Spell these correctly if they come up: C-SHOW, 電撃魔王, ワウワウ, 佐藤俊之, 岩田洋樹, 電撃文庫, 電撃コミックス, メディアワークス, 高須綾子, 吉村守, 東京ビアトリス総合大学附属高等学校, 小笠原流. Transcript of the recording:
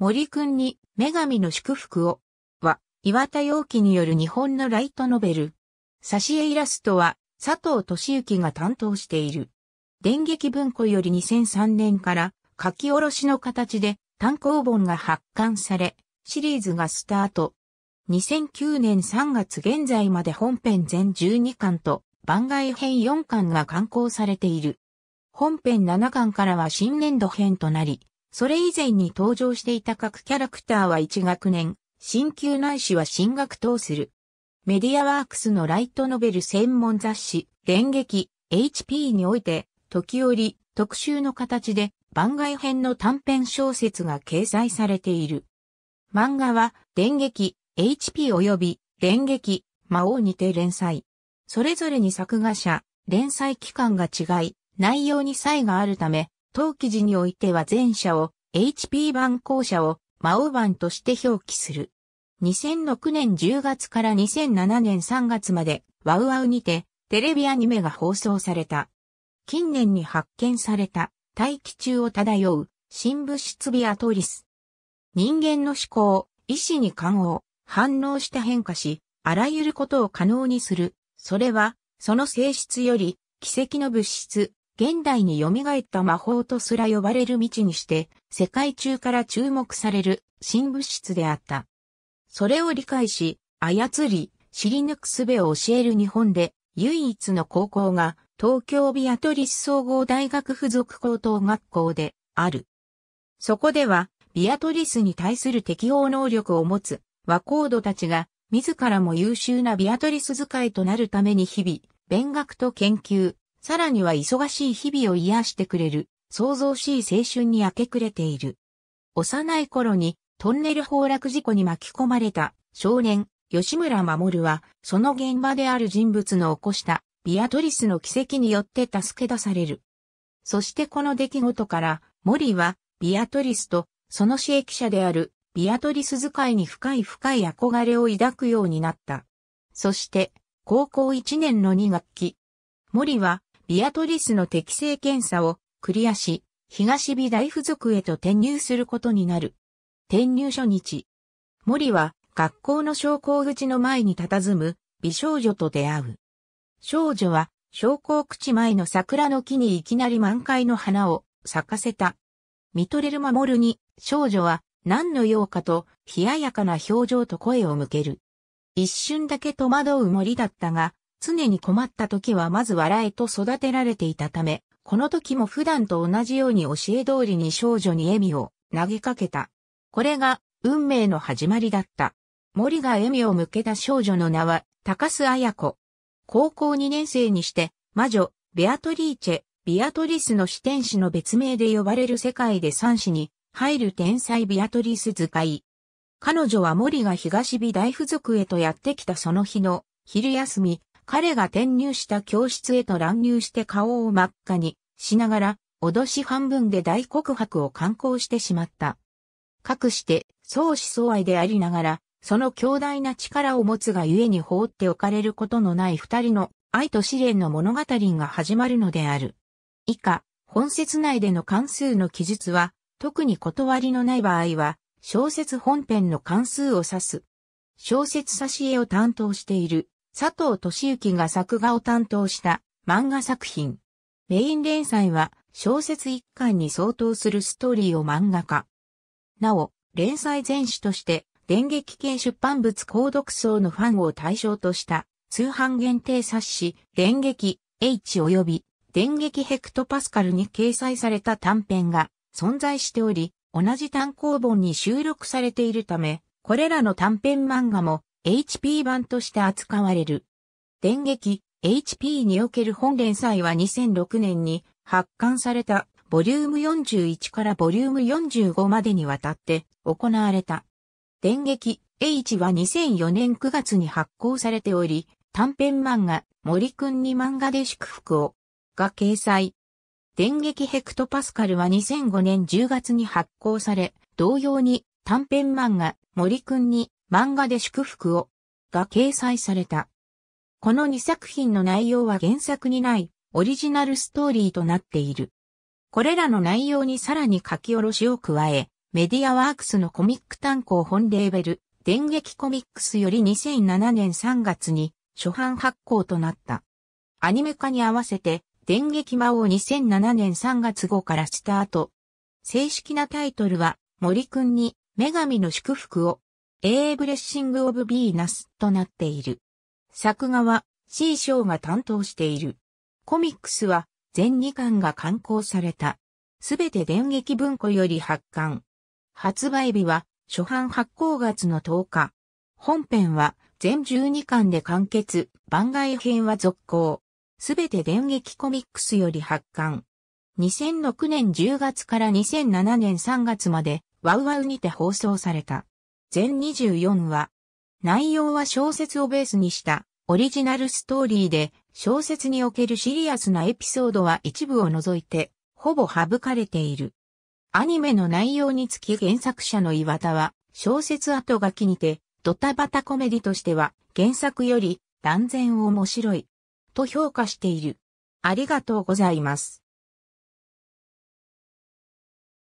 森くんに女神の祝福をは岩田洋樹による日本のライトノベル。挿絵イラストは佐藤俊之が担当している。電撃文庫より2003年から書き下ろしの形で単行本が発刊され、シリーズがスタート。2009年3月現在まで本編全12巻と番外編4巻が刊行されている。本編7巻からは新年度編となり、それ以前に登場していた各キャラクターは1学年、進級ないしは進学等する。メディアワークスのライトノベル専門雑誌、電撃 HP において、時折特集の形で番外編の短編小説が掲載されている。漫画は電撃 HP 及び電撃魔王にて連載。それぞれに作画者、連載期間が違い、内容に差異があるため、当記事においては前者を HP 版後者を魔王版として表記する。2006年10月から2007年3月までワウワウにてテレビアニメが放送された。近年に発見された大気中を漂う新物質ビアトリス。人間の思考、意志に感応、反応して変化し、あらゆることを可能にする。それは、その性質より奇跡の物質。現代に蘇った魔法とすら呼ばれる未知にして、世界中から注目される新物質であった。それを理解し、操り、知り抜く術を教える日本で、唯一の高校が、東京ビアトリス総合大学附属高等学校である。そこでは、ビアトリスに対する適応能力を持つ、和光度たちが、自らも優秀なビアトリス使いとなるために日々、勉学と研究、さらには忙しい日々を癒してくれる、創造しい青春に明け暮れている。幼い頃にトンネル崩落事故に巻き込まれた少年、吉村守は、その現場である人物の起こしたビアトリスの奇跡によって助け出される。そしてこの出来事から、森はビアトリスとその使役者であるビアトリス使いに深い憧れを抱くようになった。そして、高校1年の2学期、森は、ビアトリスの適性検査をクリアし、東美大附属へと転入することになる。転入初日、森は学校の昇降口の前に佇む美少女と出会う。少女は昇降口前の桜の木にいきなり満開の花を咲かせた。見とれる守に少女は何の用かと冷ややかな表情と声を向ける。一瞬だけ戸惑う森だったが、常に困った時はまず笑えと育てられていたため、この時も普段と同じように教え通りに少女に笑みを投げかけた。これが運命の始まりだった。森が笑みを向けた少女の名は高須綾子。高校2年生にして魔女、ベアトリーチェ、ビアトリスの四天使の別名で呼ばれる世界で三使に入る天才ビアトリス使い。彼女は森が東美大附属へとやってきたその日の昼休み、彼が転入した教室へと乱入して顔を真っ赤にしながら、脅し半分で大告白を敢行してしまった。かくして、相思相愛でありながら、その強大な力を持つがゆえに放っておかれることのない二人の愛と試練の物語が始まるのである。以下、本節内での関数の記述は、特に断りのない場合は、小説本編の関数を指す。小説挿絵を担当している。佐藤俊之が作画を担当した漫画作品。メイン連載は小説1巻に相当するストーリーを漫画化。なお、連載全史として電撃系出版物購読層のファンを対象とした通販限定冊子電撃 H 及び電撃ヘクトパスカルに掲載された短編が存在しており、同じ単行本に収録されているため、これらの短編漫画もHP 版として扱われる。電撃 HP における本連載は2006年に発刊されたボリューム41からボリューム45までにわたって行われた。電撃 H は2004年9月に発行されており、短編漫画森くんに漫画で祝福をが掲載。電撃ヘクトパスカルは2005年10月に発行され、同様に短編漫画森くんに漫画で祝福をが掲載された。この2作品の内容は原作にないオリジナルストーリーとなっている。これらの内容にさらに書き下ろしを加え、メディアワークスのコミック単行本レーベル、電撃コミックスより2007年3月に初版発行となった。アニメ化に合わせて、電撃魔王2007年3月号からスタート。正式なタイトルは、森くんに女神の祝福を、Aブレッシングオブビーナスとなっている。作画は C-SHOW が担当している。コミックスは全2巻が刊行された。すべて電撃文庫より発刊。発売日は初版発行月の10日。本編は全12巻で完結。番外編は続行。すべて電撃コミックスより発刊。2006年10月から2007年3月までワウワウにて放送された。全24話。内容は小説をベースにしたオリジナルストーリーで、小説におけるシリアスなエピソードは一部を除いてほぼ省かれている。アニメの内容につき原作者の岩田は小説後書きにてドタバタコメディとしては原作より断然面白いと評価している。ありがとうございます。